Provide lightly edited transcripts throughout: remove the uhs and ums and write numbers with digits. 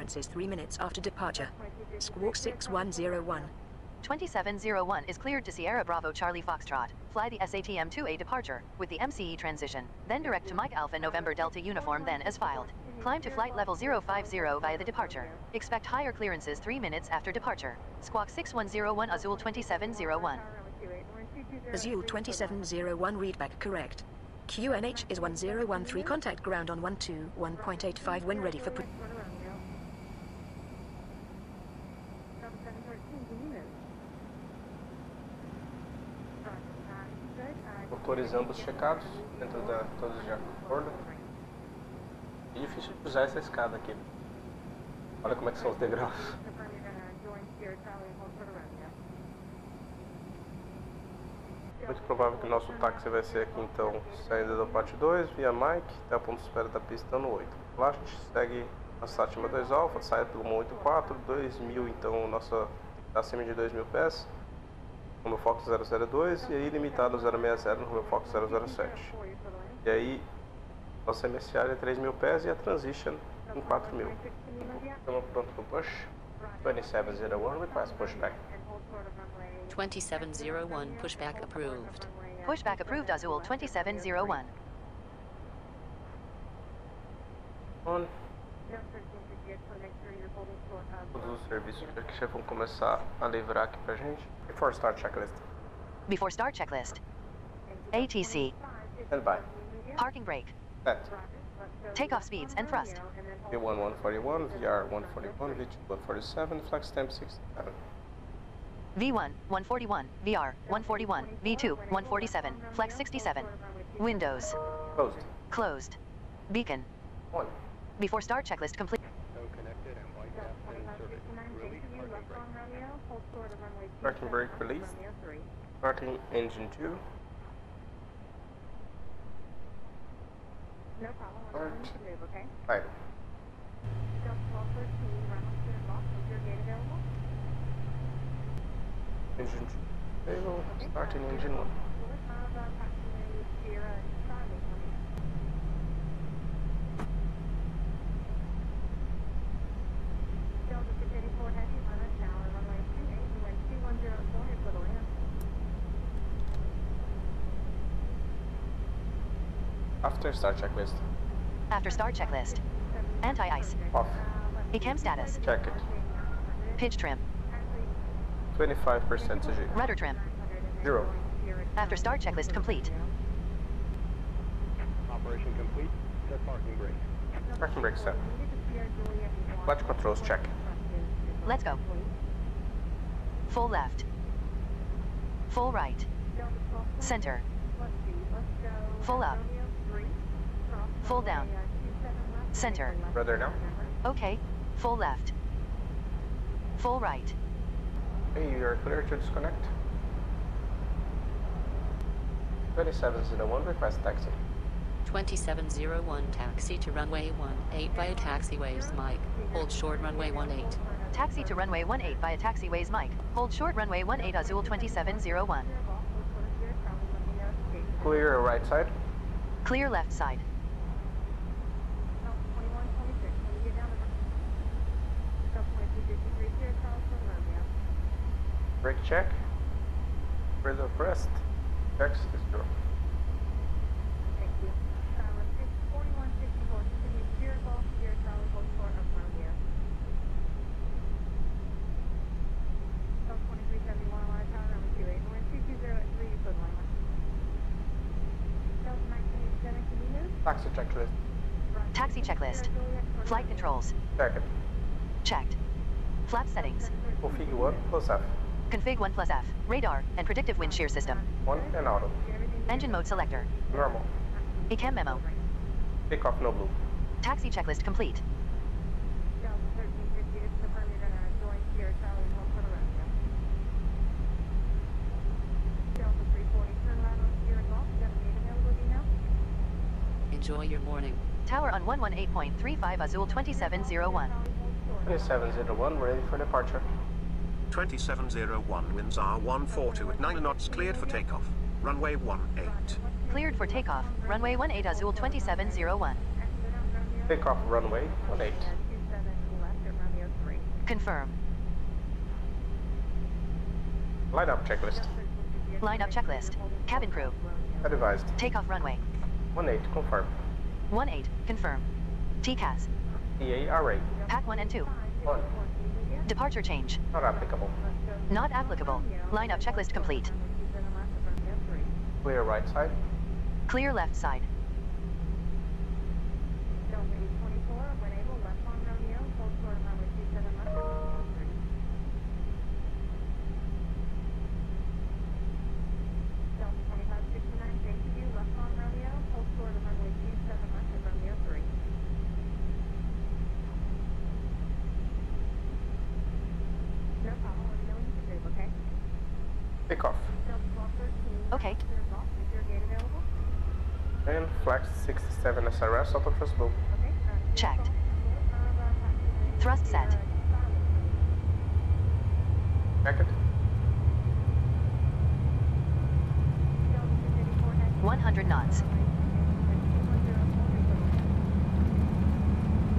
differences 3 minutes after departure. Squawk 6101. 2701 is cleared to Sierra Bravo Charlie Foxtrot. Fly the SATM 2A departure with the MCE transition, then direct to Mike Alpha November Delta Uniform, then as filed. Climb to flight level 050 via the departure. Expect higher clearances 3 minutes after departure. Squawk 6101 Azul 2701. Azul 2701 readback correct. QNH is 1013, contact ground on 121.85 when ready for... Motores ambos checados, dentro da todos de acordo. É difícil usar essa escada aqui. Olha como é que são os degraus. Muito provável que o nosso táxi vai ser aqui então, saída da parte 2, via Mike, até a ponta de espera da pista no 8. Lá a gente segue a Sátima 2 Alpha, sai pelo Mon 8.4, 2000 então, nossa acima de 2000 pés. No meu Fox 002 e aí limitado 060 no meu Fox 007. E aí nossa MSR é 3.000 pés e a Transition em 4.000. Estamos pronto para o push. 2701 request pushback. 2701 pushback approved. Pushback approved Azul 2701. On. Todos os serviços que já vão começar a livrar aqui pra gente. Before start checklist. Before start checklist. ATC. Stand by. Parking brake. Set. Takeoff speeds and thrust. V1 141, VR 141, V2 147, flex temp 67. V1 141, VR 141, V2 147, flex 67. Windows. Closed. Closed. Beacon. On. Before start checklist complete. Parking brake release. Parking engine 2. No problem. Right. Engine 2. Stable. Starting engine 1. After start checklist. After start checklist. Anti-ice. Off. E-cam status. Check it. Pitch trim. 25% to G. Rudder trim. 0. After start checklist complete. Operation complete. Set parking brake. Parking brake set. Clutch controls check. Let's go. Full left. Full right. Center. Full up. Full down. Center. Rudder down. Okay. Full left. Full right. Hey, you are clear to disconnect. 2701 request taxi. 2701 taxi to runway 18 via taxiways Mike. Hold short runway 18. Taxi to runway 18 via taxiways Mike. Hold short runway 18 Azul 2701. Clear right side. Clear left side. Brake check. Further pressed. Checks is 0. Thank you. 4164, continue clear golf, clear Charlie, hold short of runway. 2371, line power, runway 28, we're in 2203, you put line one. Delta 1987, can you move? Taxi checklist. Taxi checklist. Flight controls. Check it. Checked. Flap settings. Config 1 plus F. Config 1 plus F. Radar and predictive wind shear system. 1 and auto. Engine mode selector. Normal. E-cam memo. Takeoff no blue. Taxi checklist complete. Enjoy your morning. Tower on 118.35 Azul 2701. 2701 ready for departure. 2701 winds are 142 at 9 knots cleared for takeoff. Runway 18. Cleared for takeoff. Runway 18 Azul 2701. Takeoff runway 18. Confirm. Line up checklist. Line up checklist. Cabin crew. Advised. Takeoff runway. 18, confirm. 18, confirm. TCAS. EARA. Pack 1 and 2. 1. Departure change. Not applicable. Not applicable. Line up checklist complete. Clear right side. Clear left side. SRS auto thrust boom. Checked. Thrust set. Check it. 100 knots.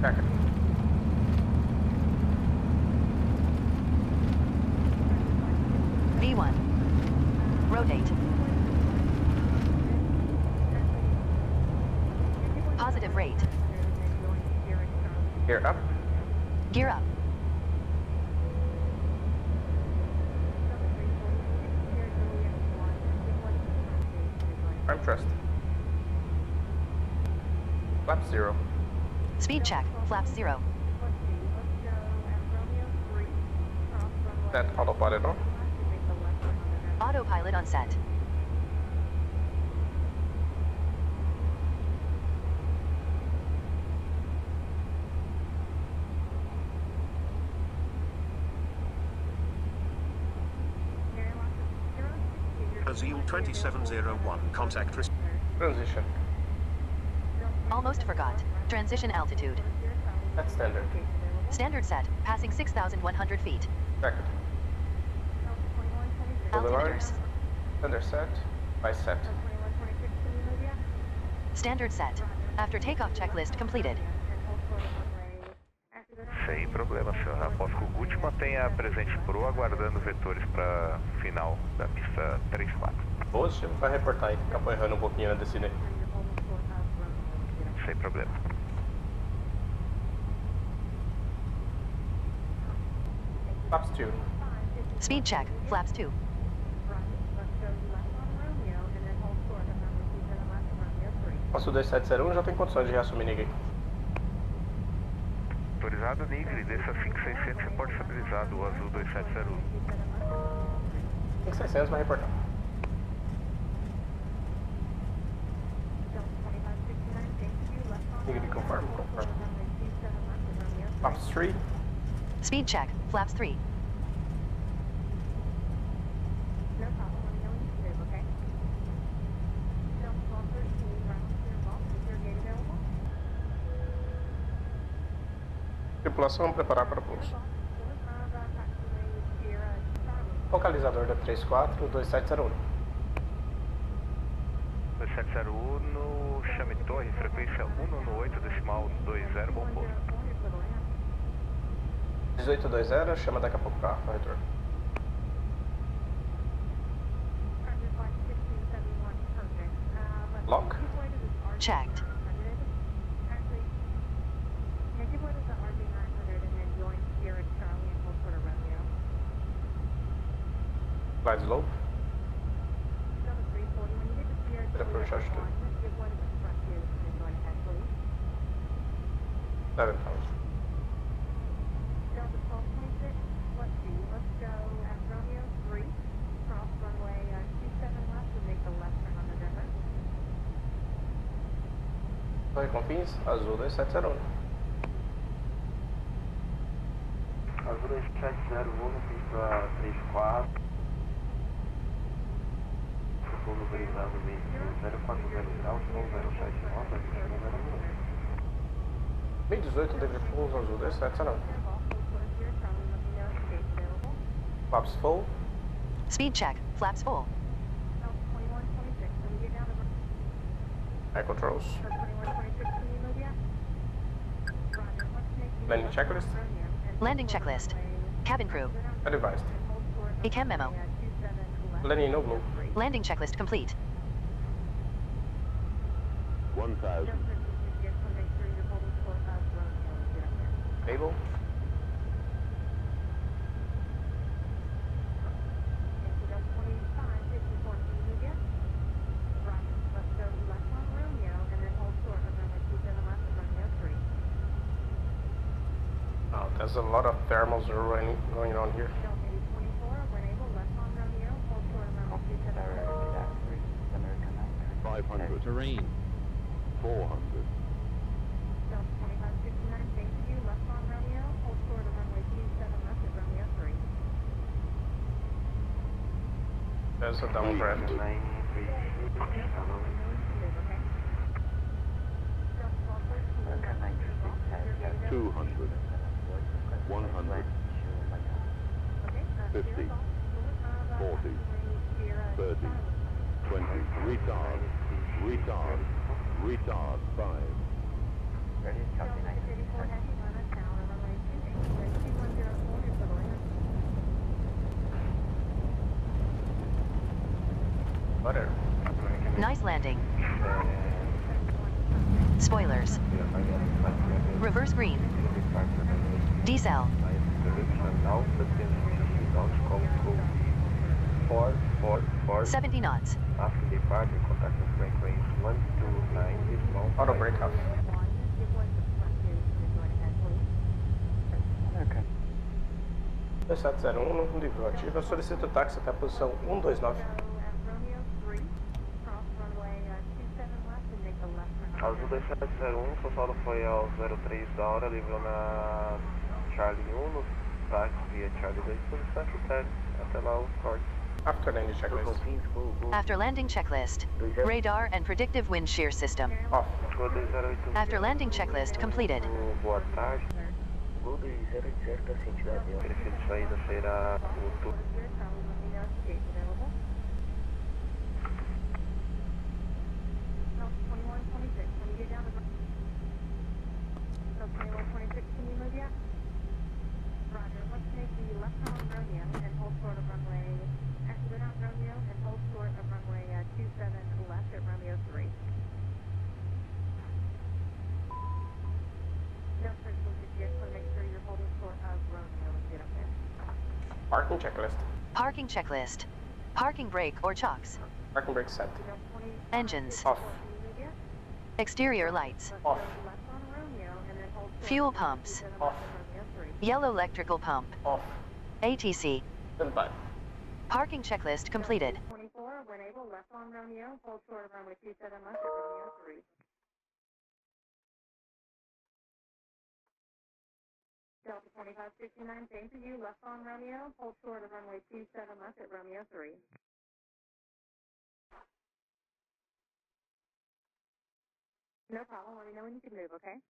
Check it. V1. Rotate. Positive rate. Gear up. Gear up. Prime thrust. Flap 0. Speed check. Flap 0. Set autopilot on. Autopilot on set. Azul 2701, contact transition. Almost forgot. Transition altitude. That's standard. Standard set, passing 6,100 feet. Record. Altimeters. Standard set, by set. Standard set. After takeoff checklist completed. Sem problema, senhor. Após que o Gut mantenha a presente pro, aguardando vetores para final da pista 34. Poxa, vai reportar aí, acabou errando pouquinho na descida. Sem problema. Flaps 2. Speed check, flaps 2. Passo 2701, já tem condições de reassumir ninguém. Autorizado, Nigri, desça 5600, reporte estabilizado, o Azul 2701. 5600 vai reportar. Nigri, confirm, confirm. Flaps 3. Speed check, flaps 3. Tripulação preparar para pouso. Localizador da 34-2701. 2701, chame torre, frequência 198.20, bom pouso. 1820, chama daqui a pouco o carro, retorno. Lock. Checked. Glide slope. Approach H2. 7,000. Torre Confins, Azul 2701. Azul 2701, pista 34. Localizado meio 040 graus, ou 07 nota, 2109. Meio 18, deve pouso Azul 2701. Flaps full. Speed check, flaps full. Air controls. Landing checklist. Landing checklist. Cabin crew. Advised. E-cam memo. Landing no blue. Landing checklist complete. 1,000. Able. There's a lot of thermals going on here. Oh. 500. Terrain. 400. There's a downdraft. Okay. 200. 100, 50, 40, 30, 20, retard, 5. Butter. Nice landing. Spoilers. Reverse green. Diesel. Four. 70 knots. After departure, contact with brake range 129. Auto brake off. Ok. 2701 no nível ativo, eu solicito o táxi até a posição 129. Azul 2701, o soldo foi ao 03 da hora, livrou na Charlie 1, no táxi via Charlie 2, posição Q10, até lá os cortes. After landing checklist. After landing checklist. Radar and predictive wind shear system. Off. After landing checklist completed. Boa tarde. Voo 280 da sentido avião. Perfil de saída será o turno. Parking checklist. Parking checklist. Parking brake or chocks. Parking brake set. Engines. Off. Exterior lights. Off. Fuel pumps. Off. Yellow electrical pump. Off. ATC. Goodbye. Parking checklist completed. 24, when able, left on Romeo, hold short of runway 27 left at Romeo 3. Delta 2559, same to you, left on Romeo, hold short of runway 27 left at Romeo 3. No problem, let me know when you can move, okay?